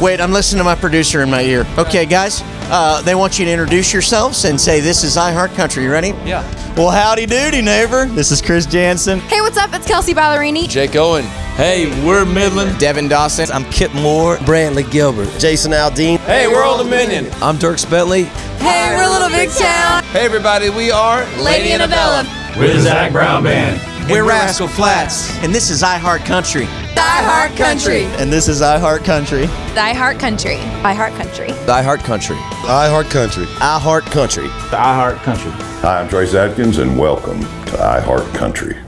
Wait, I'm listening to my producer in my ear. Okay, guys, they want you to introduce yourselves and say, this is iHeartCountry. You ready? Yeah. Well, howdy doody, neighbor. This is Chris Janson. Hey, what's up? It's Kelsea Ballerini. Jake Owen. Hey, we're Midland. Devin Dawson. I'm Kip Moore. Brantley Gilbert. Jason Aldean. Hey, we're Old Dominion. I'm Dierks Bentley. Hey, we're Little Big Town. Hey, everybody, we are Lady Antebellum. We're the Zach Brown Band. We're Rascal Flatts. And this is iHeartCountry. iHeartCountry. And this is iHeartCountry. iHeartCountry. iHeartCountry. iHeartCountry. iHeartCountry. iHeartCountry. iHeartCountry. Hi, I'm Trace Adkins, and welcome to iHeartCountry.